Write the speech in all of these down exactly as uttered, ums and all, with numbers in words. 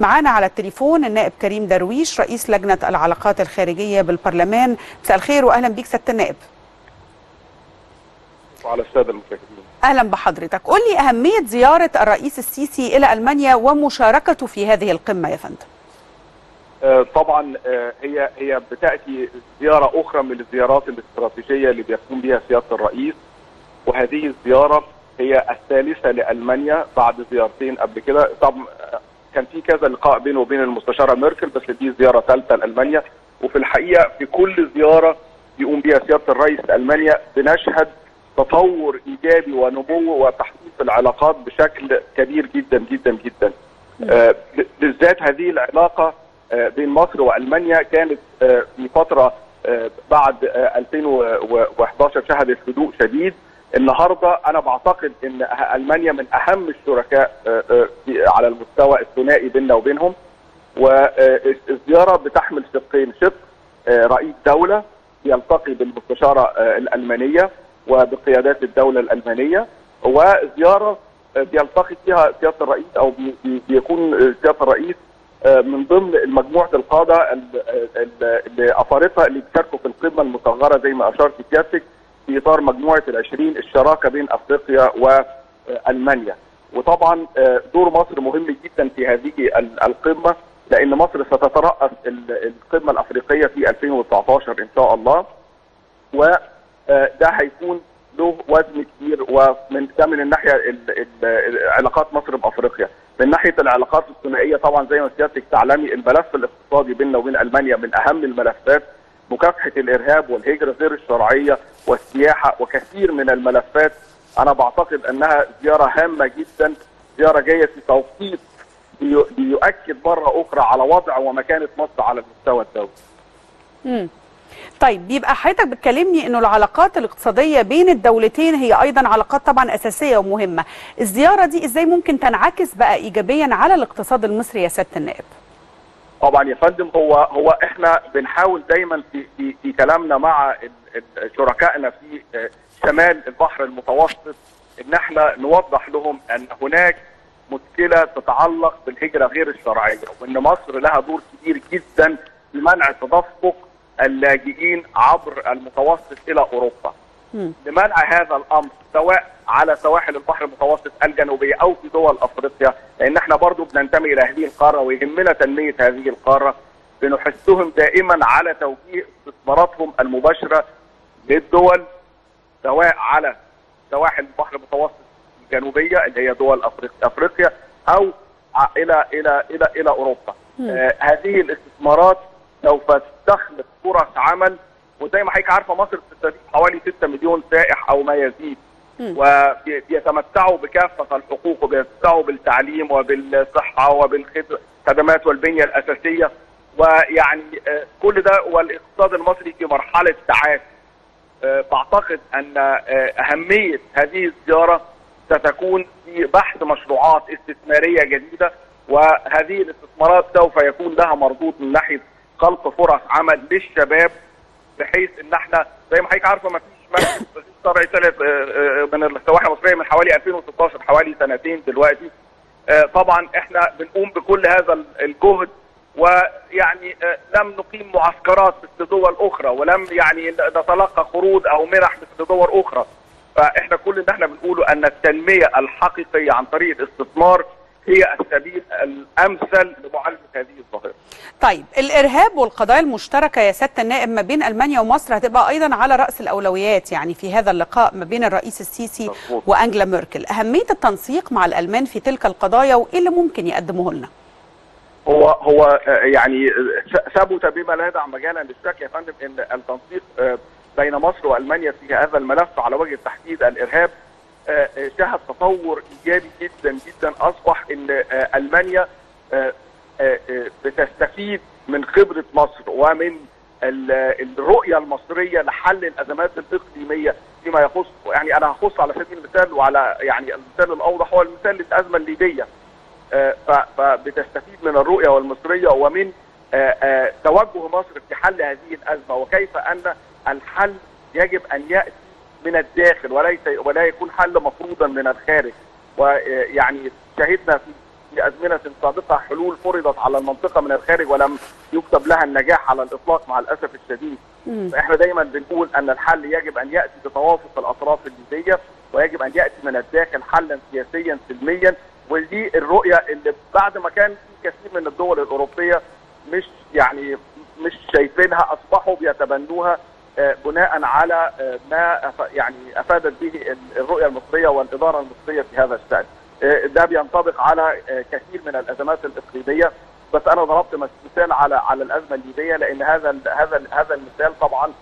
معانا على التليفون النائب كريم درويش رئيس لجنة العلاقات الخارجية بالبرلمان. مساء الخير واهلا بيك سيادة النائب. وعلى السادة المشاهدين. اهلا بحضرتك. قول لي اهمية زيارة الرئيس السيسي الى ألمانيا ومشاركته في هذه القمة يا فندم. طبعا هي هي بتاتي زياره اخرى من الزيارات الاستراتيجيه اللي بيقوم بها سياده الرئيس، وهذه الزياره هي الثالثه لالمانيا بعد زيارتين قبل كده. طبعا كان في كذا لقاء بينه وبين المستشاره ميركل، بس دي زياره ثالثه لالمانيا. وفي الحقيقه في كل زياره بيقوم بها سياده الرئيس لالمانيا بنشهد تطور ايجابي ونمو وتحسين في العلاقات بشكل كبير جدا جدا جدا. بالذات هذه العلاقه بين مصر والمانيا كانت في فتره بعد ألفين وأحد عشر شهدت هدوء شديد. النهارده انا بعتقد ان المانيا من اهم الشركاء على المستوى الثنائي بيننا وبينهم، والزياره بتحمل شقين: شق رئيس دوله يلتقي بالمستشاره الالمانيه وبقيادات الدوله الالمانيه، وزياره بيلتقي فيها سياده الرئيس او بيكون سياده الرئيس من ضمن مجموعه القاده اللي افارقه اللي بيشاركوا في القمه المصغره زي ما اشرت سيادتك في اطار مجموعه العشرين الشراكه بين افريقيا والمانيا. وطبعا دور مصر مهم جدا في هذه القمه، لان مصر ستترأس القمه الافريقيه في ألفين وتسعطاشر ان شاء الله، وده هيكون له وزن كبير. ومن ده من الناحيه علاقات مصر بافريقيا. من ناحيه العلاقات الثنائيه طبعا زي ما سيادتك تعلمي الملف الاقتصادي بيننا وبين المانيا من اهم الملفات، مكافحه الارهاب والهجره غير الشرعيه والسياحه وكثير من الملفات. انا بعتقد انها زياره هامه جدا، زياره جايه في توقيت بيؤكد مره اخرى على وضع ومكانه مصر على المستوى الدولي. امم طيب، بيبقى حضرتك بتكلمني انه العلاقات الاقتصاديه بين الدولتين هي ايضا علاقات طبعا اساسيه ومهمه. الزياره دي ازاي ممكن تنعكس بقى ايجابيا على الاقتصاد المصري يا سياده النائب؟ طبعا يا فندم، هو هو احنا بنحاول دايما في في, في كلامنا مع شركائنا في شمال البحر المتوسط ان احنا نوضح لهم ان هناك مشكله تتعلق بالهجره غير الشرعيه، وان مصر لها دور كبير جدا في منع تدفق اللاجئين عبر المتوسط الى اوروبا. م. لمنع هذا الامر سواء على سواحل البحر المتوسط الجنوبيه او في دول افريقيا، لان احنا برضو بننتمي الى هذه القاره ويهمنا تنميه هذه القاره. بنحثهم دائما على توجيه استثماراتهم المباشره للدول سواء على سواحل البحر المتوسط الجنوبيه اللي هي دول افريقيا او الى الى الى الى اوروبا. آه هذه الاستثمارات سوف تخلق فرص عمل، وزي ما حضرتك عارفه مصر بتستضيف حوالي ستة مليون سائح او ما يزيد، وبيتمتعوا بكافه الحقوق وبيتمتعوا بالتعليم وبالصحه وبالخدمات والبنيه الاساسيه، ويعني كل ده والاقتصاد المصري في مرحله تعافي. بعتقد ان اهميه هذه الزياره ستكون في بحث مشروعات استثماريه جديده، وهذه الاستثمارات سوف يكون لها مردود من ناحيه خلق فرص عمل للشباب، بحيث ان احنا زي ما حضرتك عارفه ما فيش مركز تسييس شرعي ثالث من السواحل المصريه من حوالي ألفين وستاشر، حوالي سنتين دلوقتي. طبعا احنا بنقوم بكل هذا الجهد، ويعني لم نقيم معسكرات مثل دول اخرى، ولم يعني نتلقى خروج او منح مثل دول اخرى. فاحنا كل اللي احنا بنقوله ان التنميه الحقيقيه عن طريق الاستثمار هي السبيل الامثل لمعالجه هذه الظاهره. طيب، الارهاب والقضايا المشتركه يا سياده النائب ما بين المانيا ومصر هتبقى ايضا على راس الاولويات يعني في هذا اللقاء ما بين الرئيس السيسي مصر وانجلا ميركل. اهميه التنسيق مع الالمان في تلك القضايا وايه اللي ممكن يقدمه لنا؟ هو هو يعني ثبت بما لا يدع مجالا للشك يا فندم ان التنسيق بين مصر والمانيا في هذا الملف على وجه التحديد الارهاب شهد تطور ايجابي جدا جدا. اصبح ان المانيا بتستفيد من خبره مصر ومن الرؤيه المصريه لحل الازمات الاقليميه فيما يخص، يعني انا هخص على سبيل المثال وعلى يعني المثال الاوضح هو المثال الازمه الليبيه. فبتستفيد من الرؤيه والمصريه ومن توجه مصر في حل هذه الازمه، وكيف ان الحل يجب ان ياتي من الداخل وليس ولا يكون حل مفروضا من الخارج. ويعني شهدنا في في أزمنة سابقة حلول فرضت على المنطقة من الخارج ولم يكتب لها النجاح على الإطلاق مع الأسف الشديد. فإحنا دايما بنقول أن الحل يجب أن يأتي بتوافق الأطراف الجدية، ويجب أن يأتي من الداخل حلا سياسيا سلميا، ودي الرؤية اللي بعد ما كان في كثير من الدول الأوروبية مش يعني مش شايفينها، أصبحوا بيتبنوها بناء على ما يعني افادت به الرؤيه المصريه والاداره المصريه في هذا الشان. ده بينطبق على كثير من الازمات الاقليميه، بس انا ضربت مثال على على الازمه الليبيه لان هذا هذا هذا المثال طبعا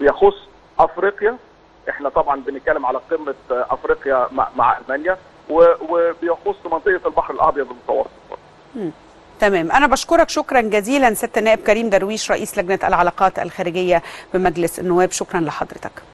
بيخص افريقيا. احنا طبعا بنتكلم على قمه افريقيا مع المانيا، وبيخص منطقه البحر الابيض المتوسط. تمام، أنا بشكرك شكرا جزيلا سيادة النائب كريم درويش رئيس لجنة العلاقات الخارجية بمجلس النواب، شكرا لحضرتك.